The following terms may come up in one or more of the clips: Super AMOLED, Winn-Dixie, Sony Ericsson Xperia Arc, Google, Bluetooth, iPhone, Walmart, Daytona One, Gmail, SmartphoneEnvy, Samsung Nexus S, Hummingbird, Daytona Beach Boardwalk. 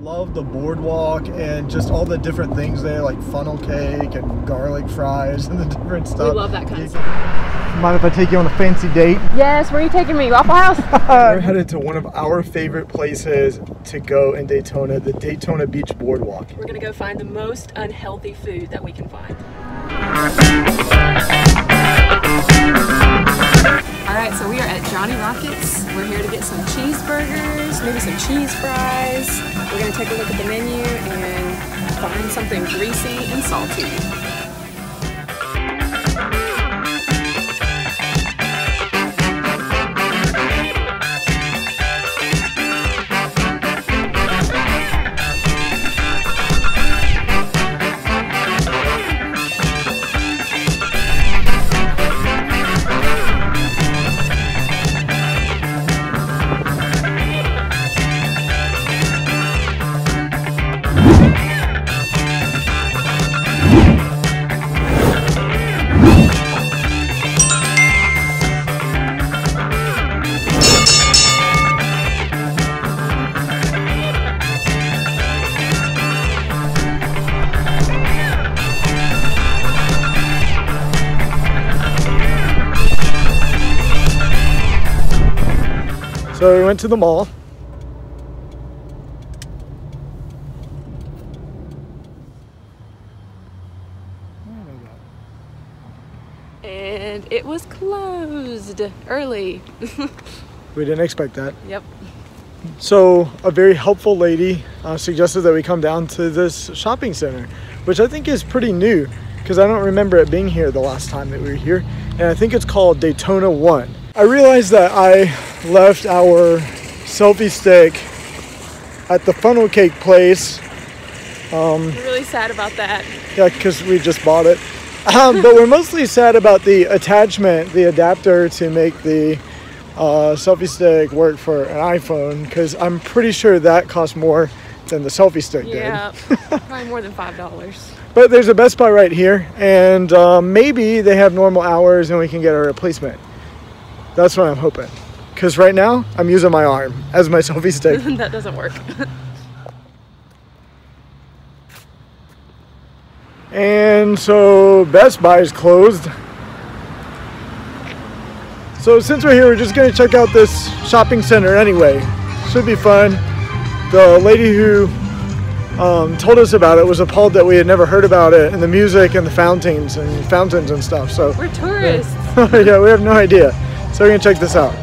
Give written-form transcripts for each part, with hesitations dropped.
Love the boardwalk and just all the different things there, like funnel cake and garlic fries and the different stuff. We love that kind of stuff. Mind if I take you on a fancy date? Yes, where are you taking me? Waffle House? We're headed to one of our favorite places to go in Daytona, the Daytona Beach Boardwalk. We're gonna go find the most unhealthy food that we can find. Alright, so we are at Johnny Rockets. We're here to get some cheeseburgers, maybe some cheese fries. We're going to take a look at the menu and find something greasy and salty. So we went to the mall. And it was closed early. We didn't expect that. Yep. So a very helpful lady suggested that we come down to this shopping center, which I think is pretty new because I don't remember it being here the last time that we were here. And I think it's called Daytona One. I realized that I left our selfie stick at the funnel cake place. We're really sad about that. Yeah, because we just bought it. But we're mostly sad about the attachment, the adapter to make the selfie stick work for an iPhone, because I'm pretty sure that cost more than the selfie stick did. Yeah, probably more than $5. But there's a Best Buy right here, and maybe they have normal hours and we can get a replacement. That's what I'm hoping. Because right now, I'm using my arm as my selfie stick. That doesn't work. And so Best Buy is closed. So since we're here, we're just going to check out this shopping center anyway. Should be fun. The lady who told us about it was appalled that we had never heard about it, and the music and the fountains and stuff. So we're tourists. Yeah, yeah, we have no idea. So we're going to check this out.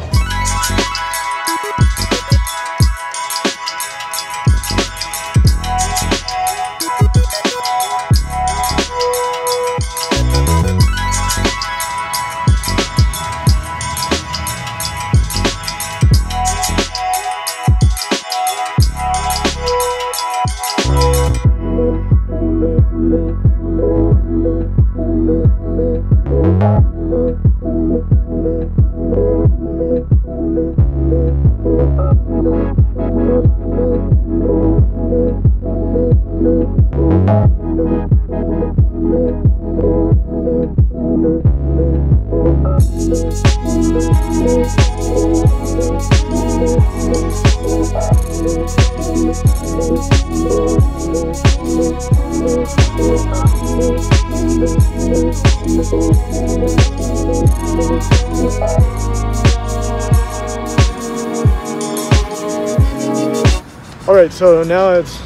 Alright, so now it's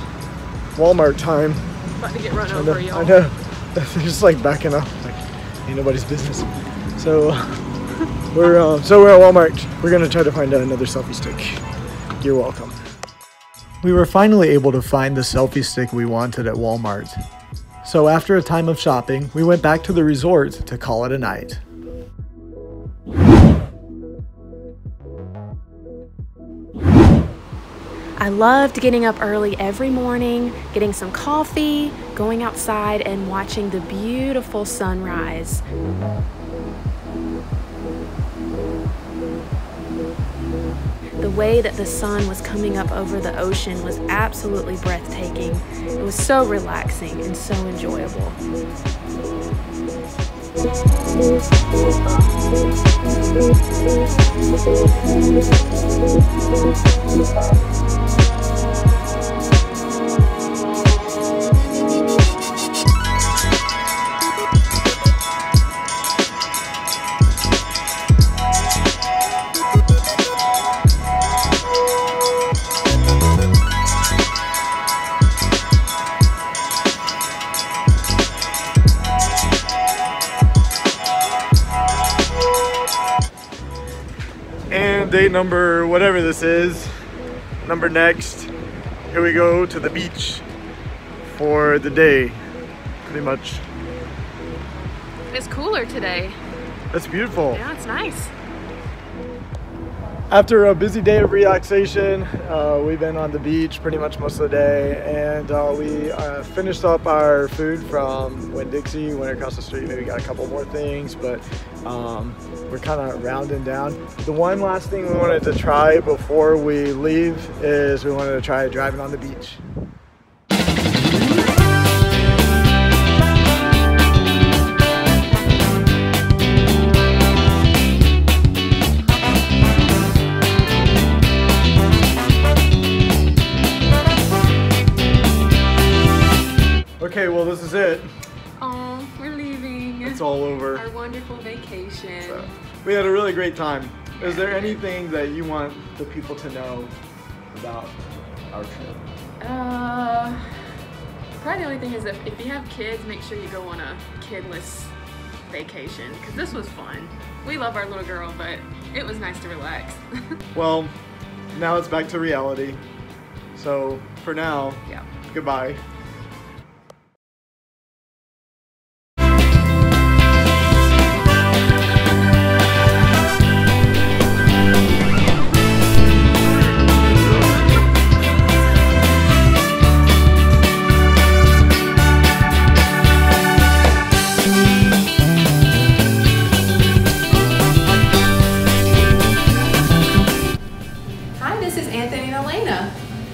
Walmart time. About to get run over, y'all. I know. They're just like backing up. Like, ain't nobody's business. So we're at Walmart. We're gonna try to find another selfie stick. You're welcome. We were finally able to find the selfie stick we wanted at Walmart. So after a time of shopping, we went back to the resort to call it a night. I loved getting up early every morning, getting some coffee, going outside and watching the beautiful sunrise. The way that the sun was coming up over the ocean was absolutely breathtaking. It was so relaxing and so enjoyable. Day number whatever this is, number next. Here we go to the beach for the day, pretty much. It's cooler today. That's beautiful. Yeah, it's nice. After a busy day of relaxation, we've been on the beach pretty much most of the day, and we finished up our food from Winn-Dixie. Went across the street, maybe got a couple more things, but we're kind of rounding down. The one last thing we wanted to try before we leave is we wanted to try driving on the beach. Okay, well, this is it. Oh, we're leaving. It's all over. Our wonderful vacation. So, we had a really great time. Yeah. Is there anything that you want the people to know about our trip? Probably the only thing is that if you have kids, make sure you go on a kidless vacation, because this was fun. We love our little girl, but it was nice to relax. Well, now it's back to reality. So for now, yeah. Goodbye.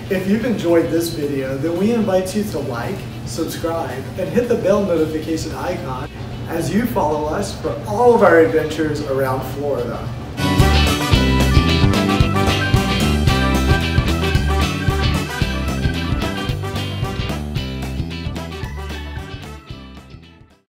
If you've enjoyed this video, then we invite you to like, subscribe, and hit the bell notification icon as you follow us for all of our adventures around Florida.